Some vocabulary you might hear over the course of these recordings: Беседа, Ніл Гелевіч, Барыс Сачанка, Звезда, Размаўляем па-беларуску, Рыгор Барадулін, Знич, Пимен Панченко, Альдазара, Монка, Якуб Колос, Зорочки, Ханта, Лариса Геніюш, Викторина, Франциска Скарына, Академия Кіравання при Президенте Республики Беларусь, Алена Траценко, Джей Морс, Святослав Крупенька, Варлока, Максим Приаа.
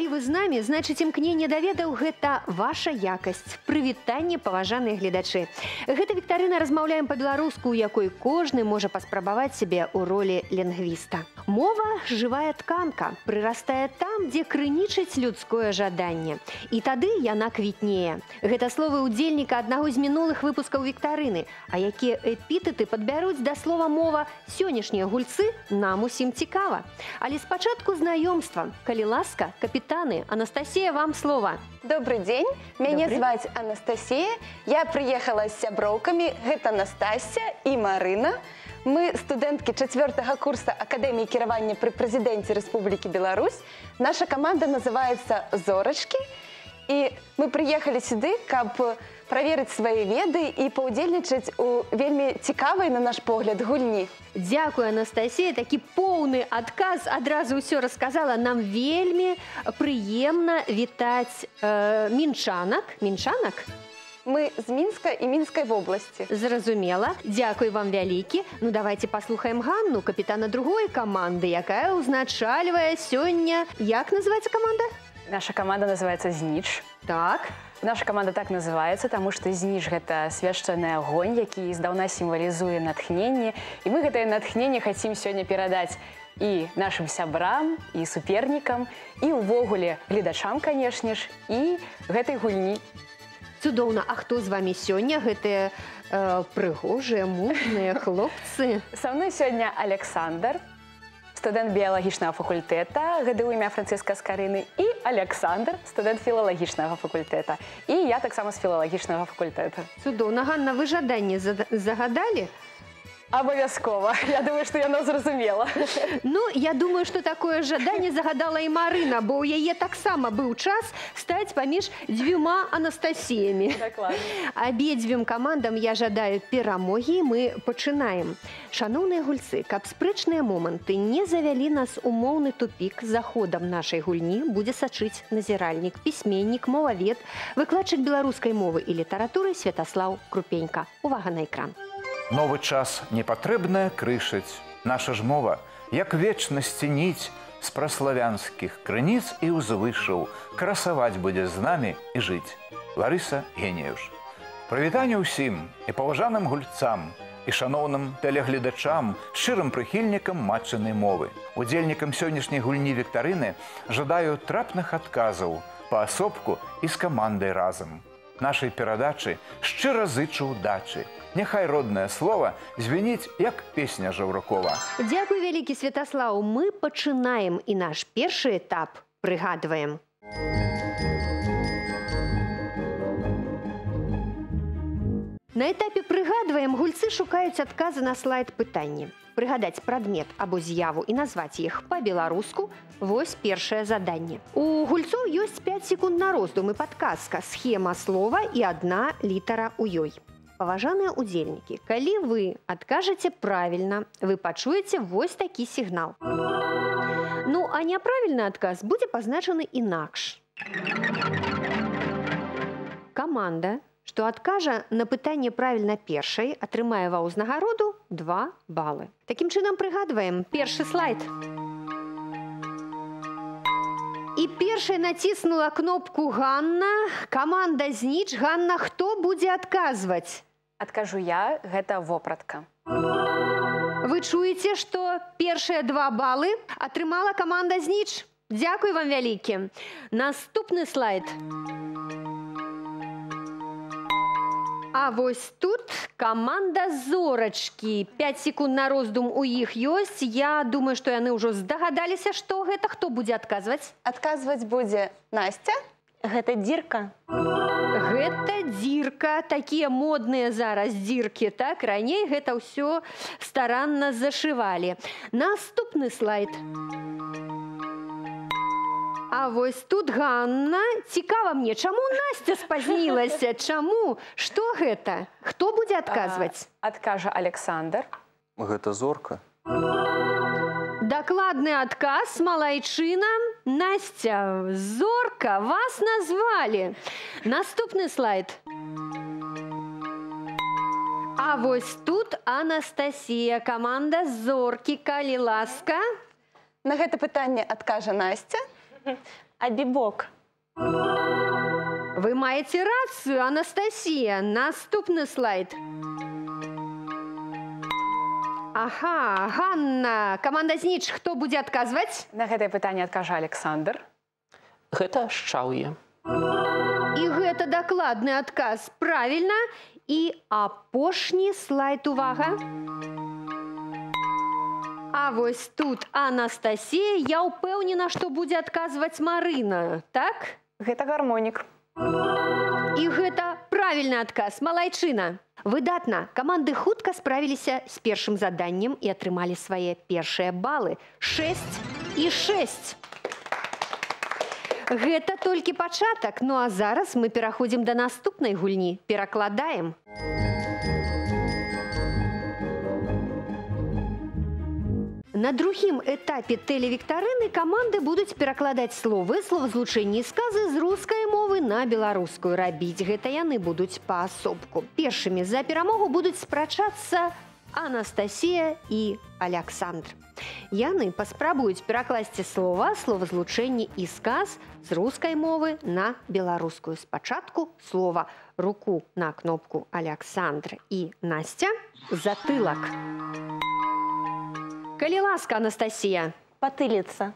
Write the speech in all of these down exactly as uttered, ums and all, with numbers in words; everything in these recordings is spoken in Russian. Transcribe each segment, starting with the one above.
Калі вы з нами, значыць, імкненне да ведаў гэта ваша якасць. Прывітанне, паважаныя гледачы. Гэта Викторина «Размаўляем па-беларуску», у якой кожны можа паспрабаваць сябе ў ролі лінгвіста. Мова – жывая тканка, прырастае там, дзе крынічыць людское жаданне. І тады яна квітнее. Гэта словы ўдзельніка аднаго з мінулых выпускаў Викторины, а якія эпітэты падбяруць да слова мова сённяшнія гульцы, нам усім цікава. Але спачатку знаёмства. Калі ласка, капитаны, Анастасия, вам слово. Добрый день, меня Добрый. Звать Анастасия, я приехала с сябровками, это Настасья и Марина. Мы студентки четвёртого курса Академии Кіравання при Президенте Республики Беларусь. Наша команда называется «Зорочки». И мы приехали сюда, как проверить свои веды и поудзельнічаць у вельмі цікавай, на наш погляд, гульні. Дякую, Анастасія, такі поўны адказ. Адразу ўсё расказала. Нам вельмі прыемна вітаць э, мінчанак. Мінчанак? Мы з Мінска і Мінскай вобласці. Зразумела. Дякую вам вялікі. Ну, давайте паслухаем Ганну, капітана другой каманды, якая ўзначальвае сёння. Як называецца каманда? Наша команда называется «Знич». Так. Наша команда так называется, потому что «Знич» — это священный огонь, який издавна символизует натхнение. И мы это натхнение хотим сегодня передать и нашим сябрам, и суперникам, и увогуле гледачам, конечно ж, и этой гульни. Цудоўна. А кто с вами сегодня? Это э, прыгожие, мужные хлопцы. Со мной сегодня Александр, студент биологичного факультета ГДУ имя Франциска Скарыны, и Александр, студент филологичного факультета. И я так само с филологичного факультета. Цудоўна. Ганна, вы жаданне загадали? Обовязково. Я думаю, что я нас разумела. Ну, я думаю, что такое жаданне загадала и Марина, бо у яе так само был час стать поміж двумя Анастасиями. Обедзвюм командам я жадаю перамоги, мы починаем. Шановные гульцы, каб спрэчныя моманты не завяли нас умоўны тупик, за ходом нашей гульни будет сачыць назіральнік, пісьменнік, мовавед, выкладчык беларускай мовы и літаратуры Святослав Крупенька. Увага на экран. Новы час непатрэбная крышыць. Наша ж мова, як вечна сцінить с праславянскіх крыніц і ўзвышаў, красаваць будзе з нами і жыць. Лариса Геніюш. Прывітанне ўсім і паважаным гульцам, і шановным тэлегледачам, шчырым прыхільнікам матчынай мовы. Удзельнікам сённяшняй гульні Викторины жадаю трапных адказаў, паасобку і з камандай разам. Нашай перадачы шчыра зычу удачы. Нехай родное слово звенить, як песня Жаўракова. Дякую, великий Святослав. Мы починаем, и наш первый этап пригадываем. На этапе пригадываем гульцы шукают отказы на слайд пытанні. Пригадать предмет або з'яву и назвать их по-белоруску – вось першее задание. У гульцов есть пять секунд на роздум и подказка, схема слова и одна литера у ёй. Паважаныя удзельнікі, калі вы адкажаце правильно, вы пачуеце вось такі сигнал. Ну, а няправільны адказ будзе пазначаны інакш. Каманда, што адкажа на пытанне правільна першай, атрымае ва ўзнагароду два балы. Такім чынам прыгадваем першы слайд. И первая натиснула кнопку Ганна. Команда «Знич». Ганна, кто будет отказывать? Откажу я, это вопратка. Вы чуете, что первые два баллы отрымала команда «Знич». Дякую вам, велики. Наступный слайд. А вот тут команда «Зорочки». Пять секунд на роздум у их есть. Я думаю, что они уже здогадались, что это. Кто будет отказывать? Отказывать будет Настя. Это дирка. Это дирка. Такие модные зараз дирки. Так, ранее это все старанно зашивали. Наступный слайд. А вот тут Ганна. Цікава мне, чему Настя спазнилась? Чему? Что это? Кто будет отказывать? А, откажа Александр. Это зорка. Докладный отказ, малайчина. Настя, зорка, вас назвали. Наступный слайд. А вот тут Анастасия, команда «Зорки». Калі ласка. На это пытание откажа Настя. Абібок. Вы маете рацию, Анастасия. Наступный слайд. Ага, Ганна. Команда Знич, кто будет отказывать? На это питание откажа Александр. Это шчаўе. И это докладный отказ. Правильно. И апошний слайд, увага. А вот тут Анастасия, я упэўнена, что будет отказывать Марина, так? Это гармонік. И это правильный отказ, малайчына. Выдатно. Команды хутка справились с первым заданием и отрымали свои первые баллы. шесть и шесть. Это только початок. Ну а зараз мы переходим до наступной гульни. Перекладаем. На другим этапе телевикторины команды будут перекладывать словы, словозлучения и сказы с русской мовы на белорусскую. Рабить это яны будут по особку. Первыми за перемогу будут спрачаться Анастасия и Александр. Яны паспрабуюць перакласці слова, словазлучэнні і сказ з рускай мовы на беларускую. Спачатку слова, руку на кнопку Александр і Настя, затылак. Калі ласка, Анастасія. Патыліца.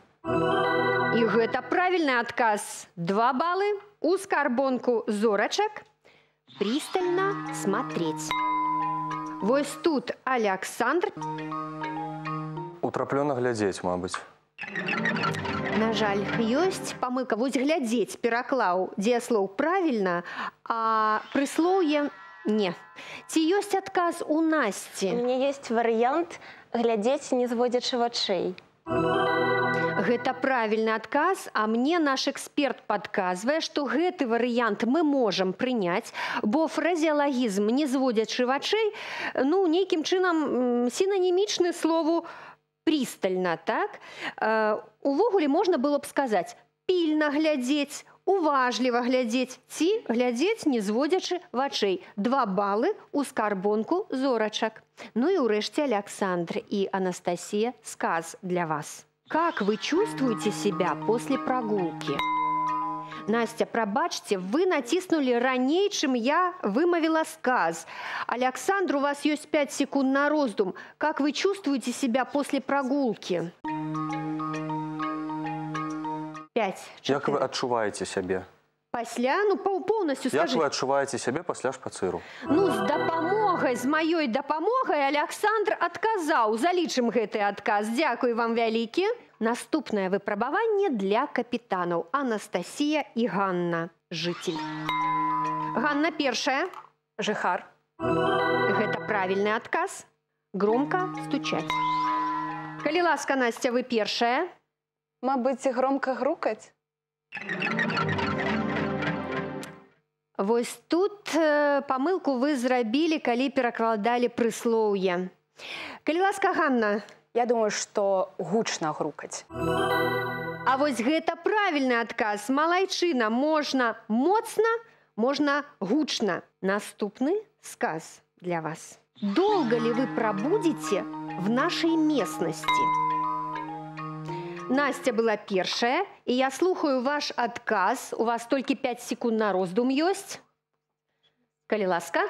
І гэта правільны адказ. Два балы, у скарбонку зорачак, пристальна смотрець. Вось тут Александр. Утраплёна глядзець, мабыць. На жаль, ёсць памылка. Вось глядзець пераклаў дзеяслоў правильно, а прыслоўе не. Ці ёсць адказ у Насці? У меня есть вариант глядзець, не зводзячы вачэй. Гэта правильный отказ, а мне наш эксперт подказывает, что гэты вариант мы можем принять, бо фразеологизм не зводзячы вачэй, ну, неким чином синонимичны слову пристально, так? Э, увогуле можно было бы сказать пильно глядеть, уважливо глядеть, ці глядеть не зводячы вачэй. Два баллы у скарбонку зорачак. Ну и урэшце Александр и Анастасия, сказ для вас. Как вы чувствуете себя после прогулки? Настя, пробачьте, вы натиснули ранее, чем я вымовила сказ. Александр, у вас есть пять секунд на раздум. Как вы чувствуете себя после прогулки? Пять. Как вы отчуваете себя? Пасля, ну, полностью скажи. Как вы отчуваете себя после шпациру? Ну, с допомогой, с моей допомогой Александр отказал. Заличим гэты отказ. Дякую вам, великие. Наступное выпробование для капитанов Анастасия и Ганна, житель. Ганна первая. Жихар. Это правильный отказ. Громко стучать. Калі ласка, Настя, вы первая. Мабыць, громко грукать. Вот тут э, помылку вы зрабили, коли перекладали присловие. Калі ласка, Ганна. Я думаю, что гучно грукать. А вот это правильный отказ. Малайчына, можно моцно, можно гучно. Наступный сказ для вас. Долго ли вы пробудете в нашей местности? Настя была первая, и я слухаю ваш отказ. У вас только пять секунд на раздум есть. Калі ласка.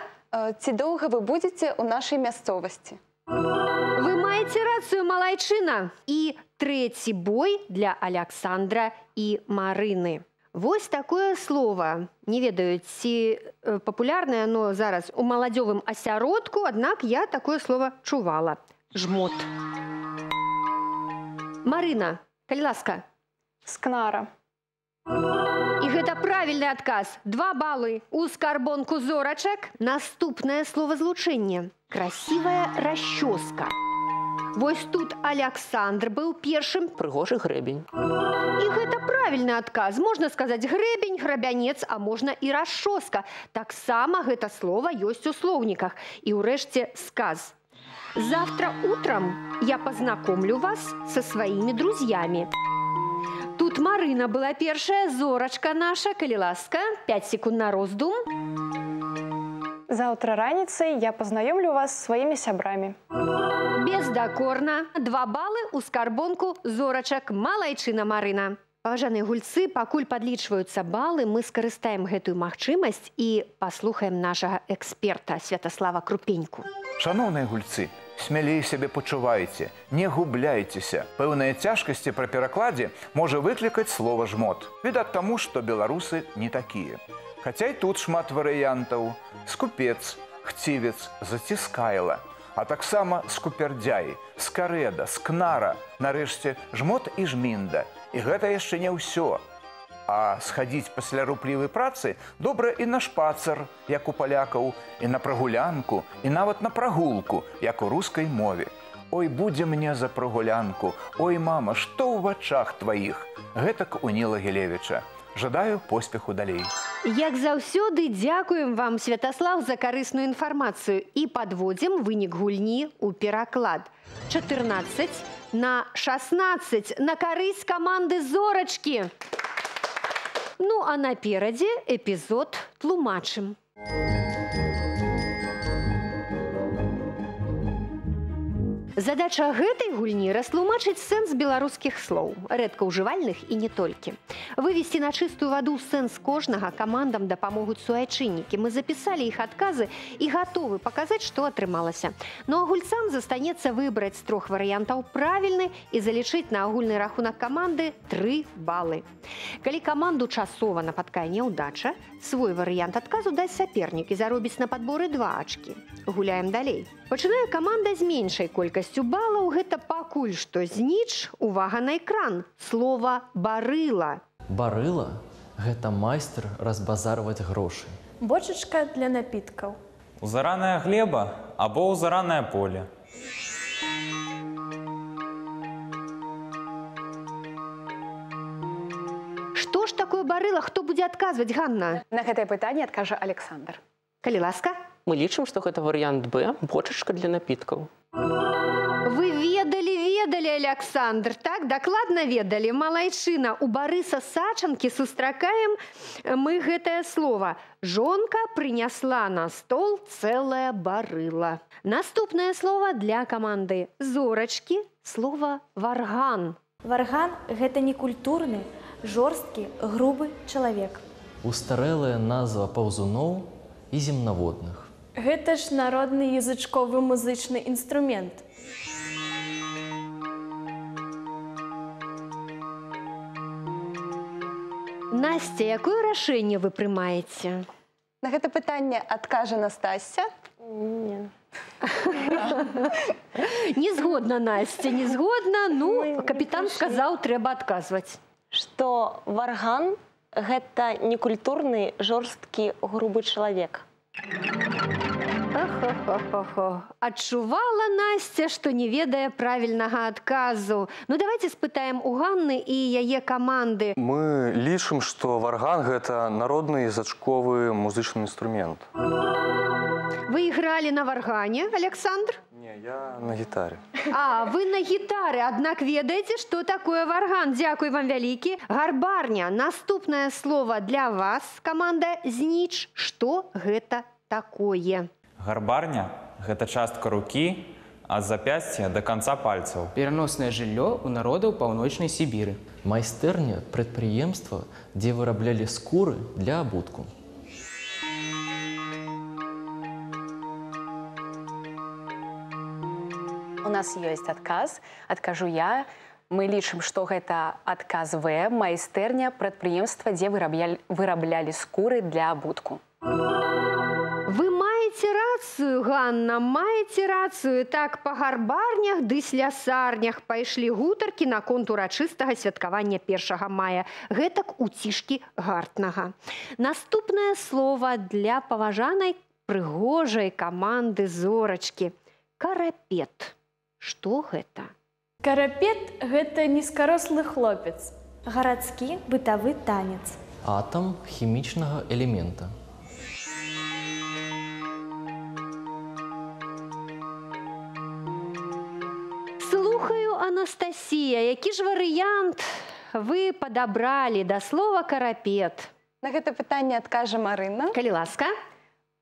Ці долго вы будете у нашей местности? Вы маете рацию, малайчына. И третий бой для Александра и Марины. Вот такое слово. Не ведаю, ці популярное, но зараз у молодёвым асяродку, однако я такое слово чувала. Жмот. Марина, калі ласка. Скнара. И это правильный отказ. Два баллы у скарбонку зорачек. Наступное словозлучение. Красивая расческа. Вот тут Александр был первым. Прыгожий гребень. И это правильный отказ. Можно сказать гребень, грабянец, а можно и расческа. Так само это слово есть у словниках. И урэшце сказ. Завтра утром я познакомлю вас со своими друзьями. Тут Марина была первая, зорочка наша, калі ласка. Пять секунд на раздум. Завтра раніцай я познаёмлю вас с своими сябрамі. Бездакорно. Два баллы у скарбонку зорочек. Малайчына Марина. Паважаныя гульцы, пакуль падлічваюцца балы, мы скарыстаем гэтую магчымасць і паслухаем нашага эксперта Святослава Крупеньку. Шановныя гульцы, смялей сябе пачувайце, не губляйцеся. Пэўныя цяжкасці пры перакладзе можа выклікаць слова жмот. Відаць таму, што беларусы не такія. Хаця і тут шмат варыянтаў. Скупец, хцівец, заціскайла. А таксама скупердзяй, скарэда, скнара, нарэшце жмот і жмінда. І гэта яшчэ не ўсё. А схадзіць пасля руплівай працы добра і на шпацар, як у палякаў, і на прагулянку, і нават на прагулку, як у рускай мове. Ой, будзе мне за прагулянку, ой, мама, што ў вачах тваіх? Гэтак у Ніла Гелевіча. Жадаю поспеху далей. Як заўсёды, дзякуем вам, Святаслав, за карысную інфармацыю і падводзім вынік гульні ў пераклад. чатырнаццаць на шаснаццаць на карысць каманды «Зорочки». Ну а наперадзе эпізод тлумачым. Задача гэтай гульні – растлумачыць сэнс беларускіх слоў, рэдка ўжывальных і не толькі. Вывести на чистую воду сэнс кожнага камандам дапамогуць суайчыннікі. Мы записали их адказы и готовы показать, што атрымалася. Ну а гульцам застанецца выбраць з трох варыянтаў правільны і залічыць на агульны рахунак каманды тры балы. Калі каманду часова напаткае няўдача, свой варыянт адказу дасць сапернік і заробіць на падборы два ачкі. Гуляем далей. Пачынае каманда з меншай колькасцю балаў, гэта пакуль што Знич, увага на экран, слова барыла. Барыла – гэта майстер разбазарваць грошы. Бочачка для напіткаў. Узараная глеба або узаранае поле. Што ж такое барыла, хто будзе адказваць, Ганна? На гэтае пытанне адкажа Александр. Калі ласка. Мы лічым, што гэта варыянт Б, бочачка для напіткаў. Вы ведалі, ведалі, Александр, так, дакладна ведалі. Малайчына, у Барыса Сачанкі сустракаем мы гэтае слова. Жонка прынясла на стол цэлае барыла. Наступнае слова для каманды «Зорачкі» – слова «варган». Варган – гэта некультурны, жорсткі, грубы чалавек. Устарэлая назва паўзуноў і земнаводных. Гэта ж народны язычковы музычны інструмент. Настя, якое рашэнне вы прымаеце? На гэта пытанне адкажа Настася. Не. Не згодна, Настя, не згодна. Ну, капітан сказаў, трэба адказваць. Што варган – гэта некультурны, жорсткі, грубы чалавек. Хо-хо-хо-хо. Адчувала Настя, што не ведае правільнага адказу. Ну давайте спытаем у Ганны і яе каманды. Мы лічым, што варган – гэта народны язычковы музычны інструмент. Вы ігралі на варгане, Александр? Не, я на гітаре. А, вы на гітаре, аднак ведаеце, што такое варган. Дзякуй вам вялікі. Гарбарня, наступнае слово для вас, каманда «Знич». Што гэта такое? Гарбарня – гэта частка рукі ад запясця да канца пальцаў. Пераноснае жыллё ў народаў паўночнай Сібіры. Майстэрня – прадпрыемства, дзе выраблялі скуры для абутку. У нас ёсць адказ, адкажу я. Мы лічым, што гэта адказ В, майстэрня – прадпрыемства, дзе выраблялі скуры для абутку. Вы маеце рацыю, Ганна, маеце рацыю. Так, па гарбарнях ды слясарнях пайшлі гутаркі наконт урачыстага святкавання першага мая. Гэтак у цішкі Гартнага. Наступнае слова для паважанай прыгожай каманды «Зорачкі». Карапет. Што гэта? Карапет – гэта нізкарослы хлопец. Гарадскі бытавы танец. Атам хімічнага элемента. Слухаю, Анастасія, які ж варыянт вы падабралі да слова «карапет»? На гэта пытанне адкажа Марына. Калі ласка.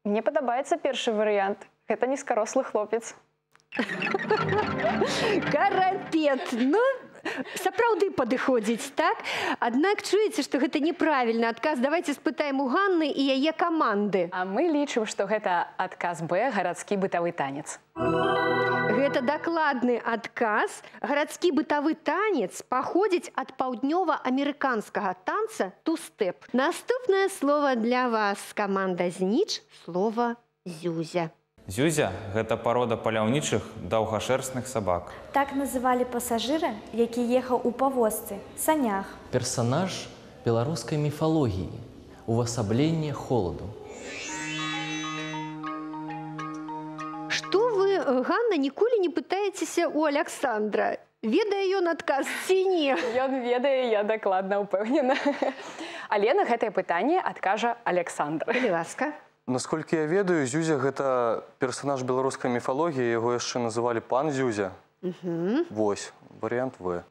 Мне падабаецца першы варыянт. Гэта нізкарослы хлопец. Карапет. Ну, сапраўды падыходзіць, так? Однако чуеце, что это неправильно. Отказ давайте спытаем у Ганны и ее команды. А мы лічым, что это отказ Б, городский бытовый танец. Это докладный отказ. Городский бытовый танец походит от паўднёва-американского танца ту-степ. Наступное слово для вас, команда Знич, слово зюзя. Зюзя – это порода паляўнічых даўгашэрстных собак. Так называли пассажира, який ехал у повозцы, санях. Персонаж белорусской мифологии, увасабление холоду. Что вы, Ганна, николи не пытаетесь у Александра? Ведае ён адказ ці не? Ён ведае, я дакладна ўпэўнена. Але на гэтае пытанне адкажа Александр. Калі ласка. Насколько я ведаю, зюзя – это персонаж белорусской мифологии, его еще называли пан Зюзя. Угу. Вось, вариант В.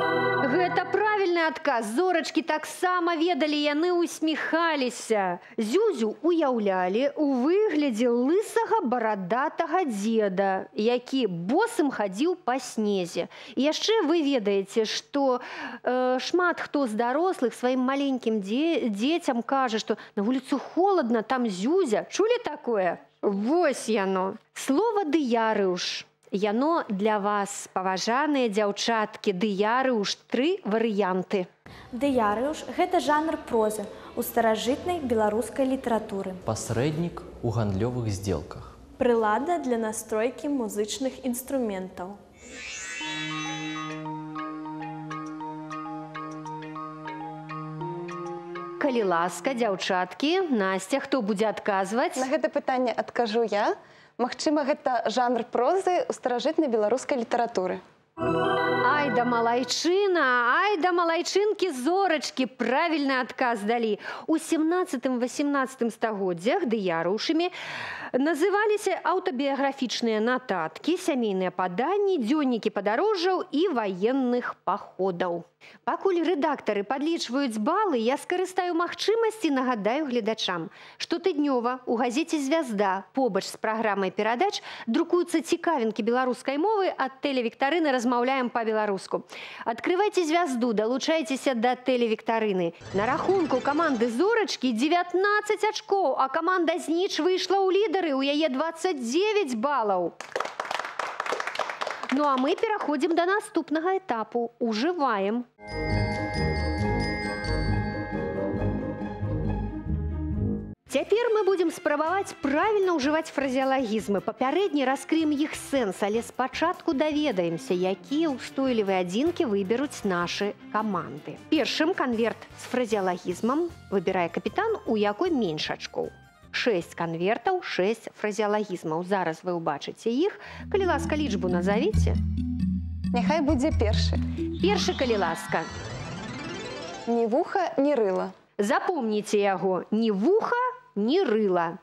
Это правильный отказ. Зорочки так само ведали, и они усмехались. Зюзю уяўлялі у выгляде лысого бородатого деда, який босым ходил по снезе. И еще вы ведаете, что э, шмат кто с дорослых своим маленьким де детям кажет, что на улицу холодно, там зюзя. Чули такое? Вось яно. Слово дыярыш. Яно для вас, паважаныя дзяўчаткі, дыярыш, тры варыянты. Дыярыш – это жанр прозы у старажытнай беларускай літаратуры. Пасрэднік у гандлёвых здзелках. Прылада для настройкі музычных інструментаў. Калі ласка, дзяўчаткі, Настя, хто будзе адказваць? На гэта пытанне адкажу я. Магчыма, гэта жанр прозы ў старажытнай беларускай літаратуры. Ай да малайчына, ай да малайчынкі зорачкі правільны адказ далі. У сямнаццатым-васямнаццатым стагоддзях дыярушамі называліся аўтабіяграфічныя нататкі, сямейныя паданні, дзённікі падарожжаў і ваенных паходаў. Пакуль рэдактары падлічваюць балы, я скарыстаю магчымасці і нагадаю гледачам, што тыднёва у газеце «Звезда» побач з праграмай перадач друкуюцца цікавінкі беларускай мовы ад тэлевіктарыны «Размаўляем па-беларуску». Адкрывайце «Звезду», далучайцеся да тэлевіктарыны. На рахунку каманды «Зорачкі» дзевятнаццаць ачкоў, а каманда «Знич» выйшла ў лідары, у яе дваццаць дзевяць балаў. Ну а мы переходим до наступного этапу. Уживаем. Теперь мы будем спробовать правильно уживать фразеологизмы. Попередне раскрыем их сенс, але спочатку доведаемся, какие устойлівыя адзінкі выберут наши команды. Першым конверт с фразеологизмом выбирая капитан, у якой меньше очков. шэсць конвертов, шэсць фразеалагізмаў. Зараз вы убачите их. Калі ласка, лічбу назовите. Нехай будзе першы. Першы, калі ласка. Ні вуха, ні рыла. Запомните его. Ні вуха, ні рыла.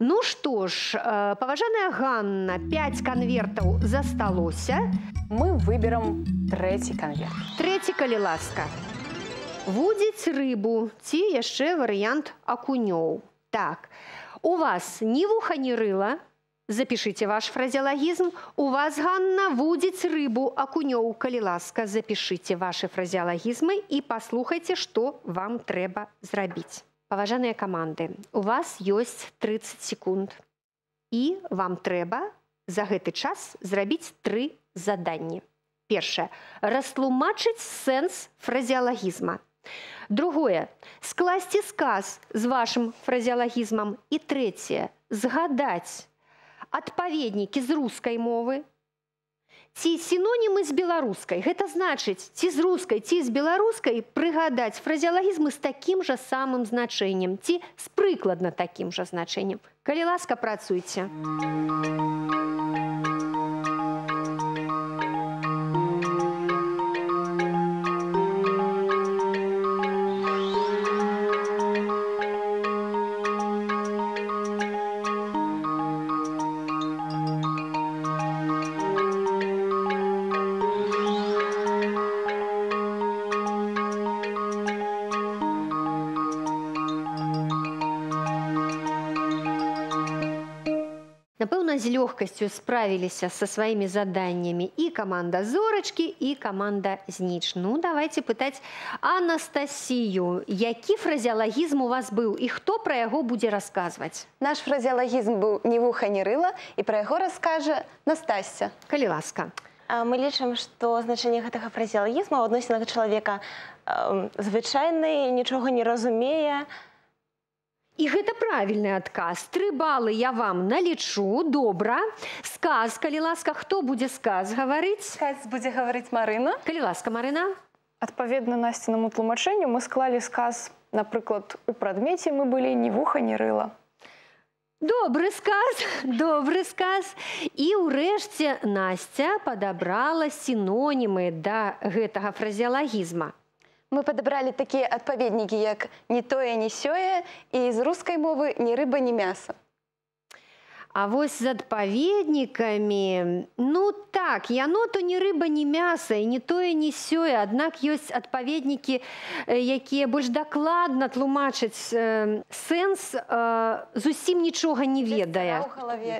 Ну что ж, паважаная Ганна, пяць конвертов засталося. Мы выберем третий конверт. Третий, калі ласка. Вудзіць рыбу, ці яшчэ вариант акунёў. Так, у вас ни вуха, ни рыла, запишите ваш фразеологизм. У вас, Ганна, вудзіць рыбу, акунёў, калі ласка, запишите ваши фразеологизмы и послушайте, что вам треба зрабіць. Паважаныя команды, у вас есть тридцать секунд, и вам треба за гэты час зрабіць три задания. Першае, растлумачыць сэнс фразеологизма. Другое – скласти сказ с вашим фразеологизмом. И третье – сгадать отповедники с русской мовы, ці синонимы с белорусской. Это значит, ці с русской, ці с белорусской пригадать фразеологизмы с таким же самым значением, ці с прикладно таким же значением. Калі ласка, працуйте. с легкостью справились со своими заданиями и команда Зорочки, и команда Знич. Ну, давайте пытать Анастасию. Який фразеологизм у вас был и кто про его будет рассказывать? Наш фразеологизм был «ни вуха, ни рыла», и про его расскажет Настасья. Коли ласка. Мы лічым, что значение этого фразеологизма в отношении человека э, звычайный, ничего не разумея. И это правильный отказ. Три баллы я вам налічу. Добра. Сказ, коли ласка, кто будет сказ говорить? Сказ будет говорить Марина. Коли ласка, Марина. Отповедно Настиному тлумачению мы склали сказ, например, у предмете мы были «ни вуха, ни рыла». Добрый сказ, добрый сказ. И урэшце Настя подобрала синонимы до гэтага фразеологизма. Мы подобрали такие отповедники, как «ни тое, ни сёе» и из русской мовы «ни рыба, ни мясо». А вот с отповедниками, ну так, яно то не рыба, не мясо, и не тое, не сёе, однако есть отповедники, якія больш дакладна тлумачаць э, сэнс, э, зусім нічога не ведая.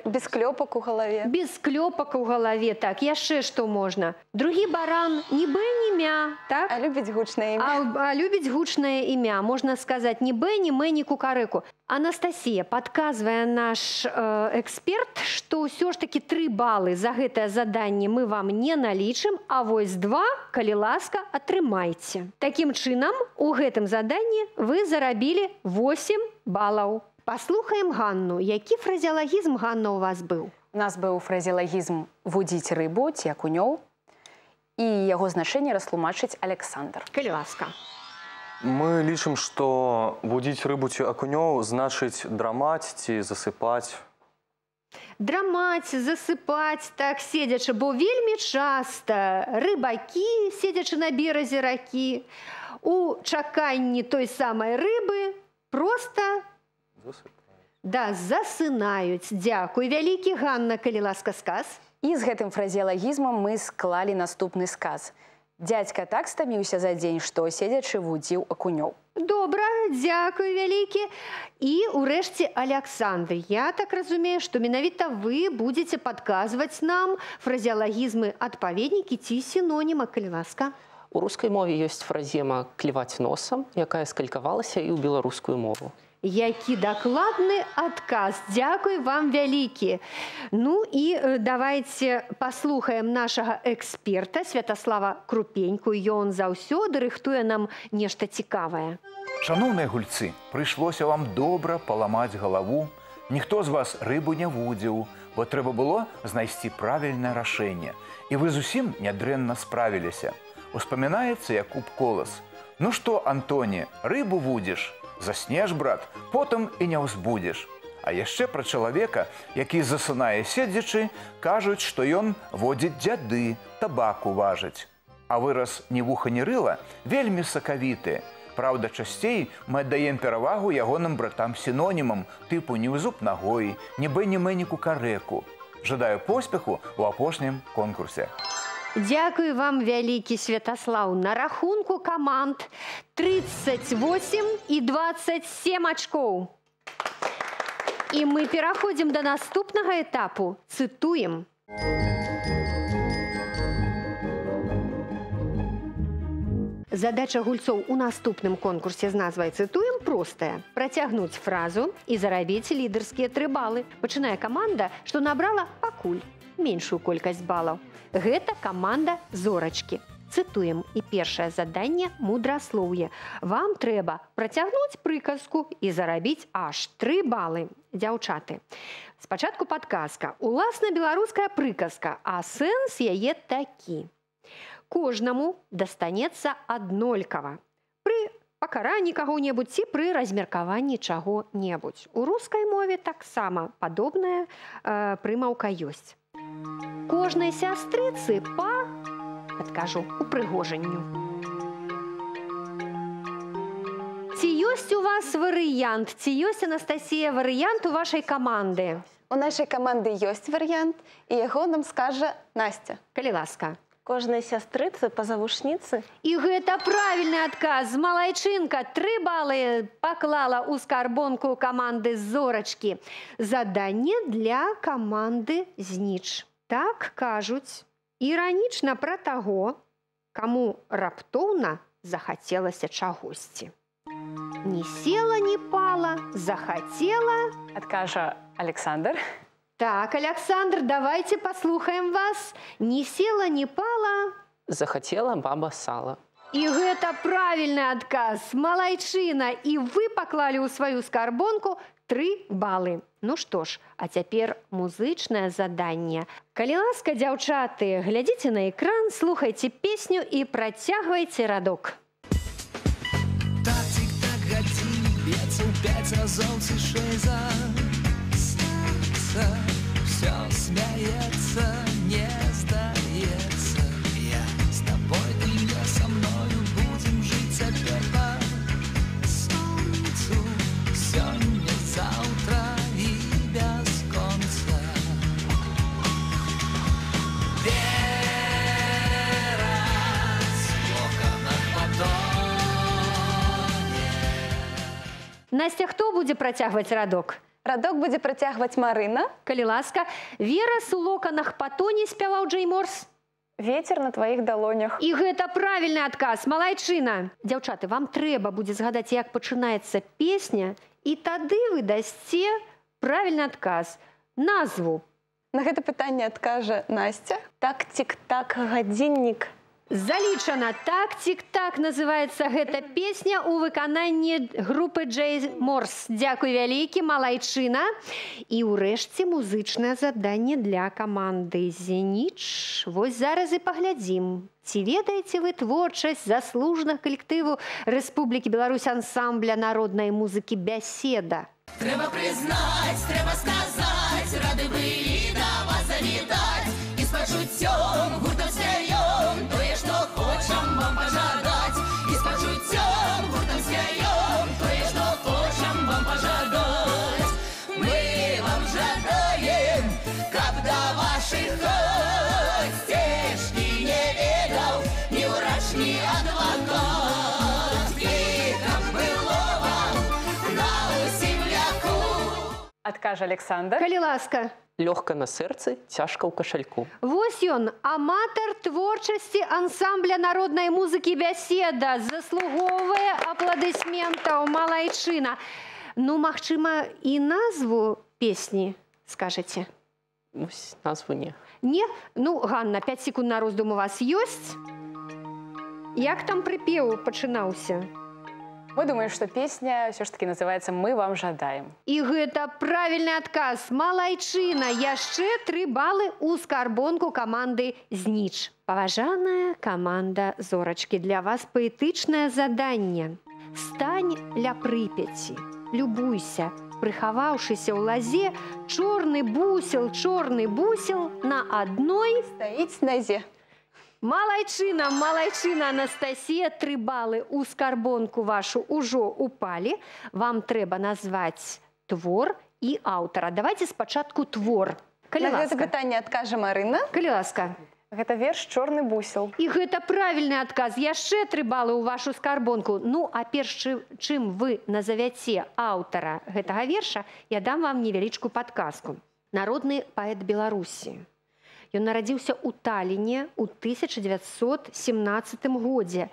Без клёпак у галаве. Без клёпак у галаве, так, яшчэ што можна. Другі баран не бы, не мя, так? А любіць гучнае імя. А, а любіць гучнае імя, можна сказаць, не бы, не мэ, не кукарэку. Анастасия, подказывая наш э, эксперт, что все-таки три баллы за это задание мы вам не наличим, а вось два, коли ласка, отрымайте. Таким чином, у этом задании вы заработали восемь баллов. Послушаем Ганну. Який фразеологизм, Ганна, у вас был? У нас был фразеологизм «водить рыбу», «те окунёв», и его значение растлумачить Александр. Коли ласка. Мы лічым, что будить рыбу ці акунёў значыць драмаць ці засыпаць. Драмаць, засыпаць, так, седзячы, бо вельмі часта рыбакі, седзячы на беразе ракі, у чаканні той самой рыбы просто засыпаюць. Да, засынаюць. Дякую, вялікі. Ганна, калі ласка, сказ. І з гэтым фразеалагізмам мы склалі наступны сказ. Дядька так стаміўся за день, что седячи вудзіў акунёў. Добра, дякую, вялікі. И урэшце Александр. Я так разумею, что менавіта вы будете подказывать нам фразеологизмы отповедники ці синонима, калі ласка. У русской мове есть фразема «клевать носом», якая скалькавалася и у белорусскую мову. Які докладный отказ. Дякую вам, вялікі. Ну и давайте послушаем нашего эксперта Святослава Крупеньку. И он заўсёды рыхтуе нам нечто цікавое. Шановные гульцы, пришлось вам добро поломать голову. Никто из вас рыбу не вудзіў, бо трэба было знайсці правильное решение. И вы зусім нядрэнна справились. Успоминается Якуб Колос. Ну что, Антоне, рыбу вудзіш? Заснеш, брат, потом и не узбудешь. А еще про человека, який засыная седзячы, кажут, что он водит дзяды, табаку важить. А выраз «ни вуха, ни рыла» вельми соковиты. Правда, частей мы отдаем перавагу ягоным братам-синонімам, типу «ни узуб ногой», «ни бы, ни мы, ни кукареку». Жадаю поспеху в апошнім конкурсе. Дякую вам, вялікі Святослав. На рахунку команд тридцать восемь и двадцать семь очков. И мы переходим до наступного этапу. Цитуем. Задача гульцов у наступном конкурсе с назвой «Цитуем» простая. Протягнуть фразу и заработать лидерские три баллы. Начиная команда, что набрала пакуль меньшую колькость баллов. Это команда «Зорочки». Цитуем. И первое задание мудрословие. Вам треба протягнуть приказку и заработать аж три баллы. Дяўчаты. Спочатку подказка. Уласна белорусская приказка, а сенс яе такі. Кожному достанется однольково. При покаранні кого-нибудь и при размерковании чего-нибудь. У русской мове так само подобная э, примаўка есть. Кожнай сястрыцы па, адкажу, упрыгожанню. Ці ёсць у вас варыянт? Ці ёсць, Анастасія, варыянт у вашай каманды? У нашай каманды ёсць варыянт, і яго нам скажа Настя. Калі ласка. кожнай сястрыцы пазавушніцы. И это правильный отказ. Малайчынка три баллы поклала у скарбонку команды «Зорочки». Задание для команды «Знич». Так кажуть иронично про того, кому раптовно захотелось чагости. Не села, не пала, захотела... Откажа Александр. Так, Александр, давайте послушаем вас. Не села, не пала... Захотела баба сала. И это правильный отказ. Малайчина. И вы поклали у свою скарбонку три баллы. Ну что ж, а теперь музычное задание. Калі ласка, дзяўчаты, глядите на экран, слушайте песню и протягивайте радок. Пять разом тишина, сердце все смеется, не сдается. Я с тобой и я со мною будем жить опять по солнцу. Все не завтра и без конца. Вера, сколько нам потом. Настя, кто будет протягивать радок? Радок будет протягивать Марина. Калі ласка. Вера, с улоканах патоні спяваў Джей Морс. Ветер на твоих долонях. И это правильный отказ. Малайчына. Девчата, вам треба будет загадать, как начинается песня, и тады вы дасте правильный отказ. Назву. На это питание откажет Настя. Тактик-так, годинник. Залічана. «Тактик-так» называется эта песня у выкананні группы Джей Морс. Дякую вялікі, малайчына. И урэшце музычное задание для команды «Зеніч». Вось зараз и поглядим. Ці ведаеце вы творчасць заслужных коллективу Республики Беларусь ансамбля народной музыки «Беседа»? Треба признать, треба сказать, рады были на вас завітать. И с почуттем, гуртом сваём, тое, что хочем вам пожадать. И с почуттем, гуртом сваём, тое, что хочем вам пожадать. Мы вам жадаем, каб да ваших ход стежки не ведал ни врач, ни адвокат. И каб было вам на усімляку. Откажа Александр. Калі ласка. Лёгка на сердце, тяжко у кошельку. Вось ён, аматор творчести ансамбля народной музыки «Беседа». Заслуговывая аплодисментов малайчына. Ну, магчыма, и назву песни скажете? Назву не. Не? Ну, Ганна, пять секунд на роздум у вас есть. Як там припев починался? Мы думаем, что песня все-таки называется «Мы вам жадаем». И это правильный отказ. Малайчына. Еще три баллы у скарбонку команды «Знич». Поважанная команда «Зорочки», для вас поэтичное задание. Стань ля Припяти, любуйся, приховавшийся у лазе, черный бусел, черный бусел на одной стоит нозе. Малайчына, малайчына, Анастасия, три баллы у скарбонку вашу уже упали. Вам треба назвать твор и автора. Давайте спочатку твор. Калі ласка. На это питание откажа Марина. Калі ласка. Это верш «Чорний бусел». И это правильный отказ. Еще три баллы у вашу скарбонку. Ну, а перш чым вы назовете автора этого верша, я дам вам невеличкую подказку. Народный поэт Беларуси. Ён нарадзіўся ў Таліне ў тысяча девятьсот семнадцатым годзе.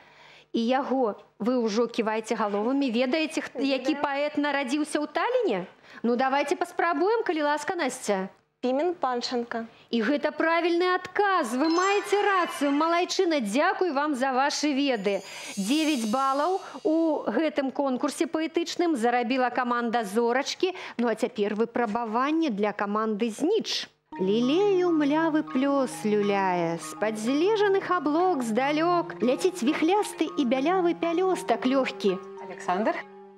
І яго, вы ўжо ківаеце галовамі, ведаеце, які паэт нарадзіўся ў Таліне? Ну, давайте паспрабуем, калі ласка, Настя. Пимен Панченко. И это правильный отказ. Вы маете рацию. Малайчына, дякую вам за ваши веды. девять баллов у гэтым конкурсе поэтычным зарабіла команда «Зорочки». Ну, а теперь выпрабаванне для команды «Знич». Лилею млявы плёс люляя, с подзележенных облог сдалёк летит вихлястый и белявый пялёсток лёгкий. Александр.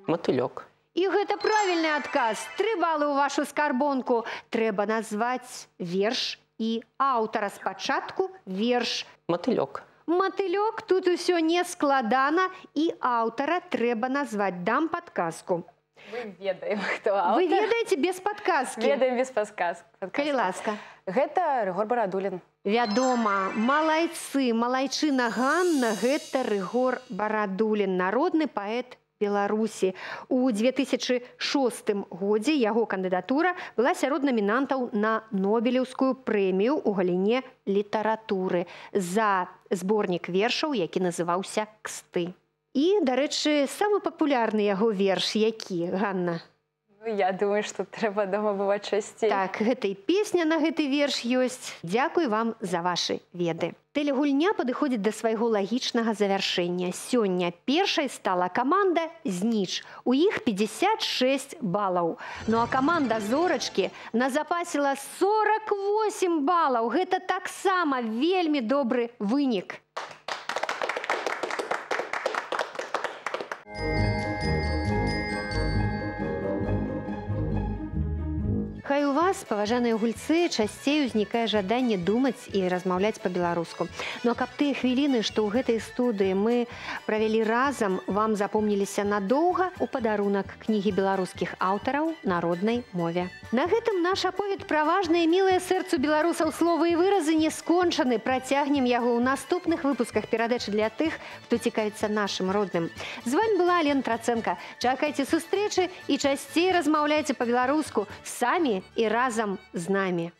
Мотылёк. И это правильный отказ. Три баллы у вашу скарбонку. Треба назвать верш и автора. Спочатку верш. Мотылёк. Мотылёк, тут усё не складано, и автора треба назвать. Дам подказку. Мы ведаем, кто автор. Вы ведаете без подсказки. Ведаем без подсказки. Калі ласка. Гэта Рыгор Барадулін. Вядома, малайцы, малайчына Ганна, гэта Рыгор Барадулін, народны паэт Беларусі. У две тысячы шостым годзе яго кандыдатура была сярод намінантаў на Нобелеўскую прэмію ў галіне літаратуры за зборнік вершаў, які называўся «Ксты». І, дарэчы, самы папулярны яго верш які, Ганна? Ну, я думаю, што трэба дома бываць часцей. Так, гэта і песня на гэты верш ёсць. Дзякуй вам за вашы веды. Тэлегульня падыходзіць да свайго лагічнага завяршэння. Сёння першай стала каманда «Знич». У іх пятьдесят шесть балаў. Ну а каманда «Зорочки» назапасіла сорок восемь балаў. Гэта таксама вельмі добры вынік. Хай у вас, паважаныя гульцы, часцей узнікае жаданне думаць і размаўляць па-беларуску. Ну а каб тыя хвіліны, што ў гэтай студыі мы правялі разам, вам запомніліся надоўга, у падарунак кнігі беларускіх аўтараў народнай мове. На гэтым наш аповед пра важныя, мілыя сэрцу беларусаў словы і выразы не скончаны. Працягнем яго ў наступных выпусках перадачы для тых, хто цікавіцца нашым родным. З вами была Алена Траценко. Чакайце сустрэчы і часцей размаўляйце па-беларуску самі і разам з нами.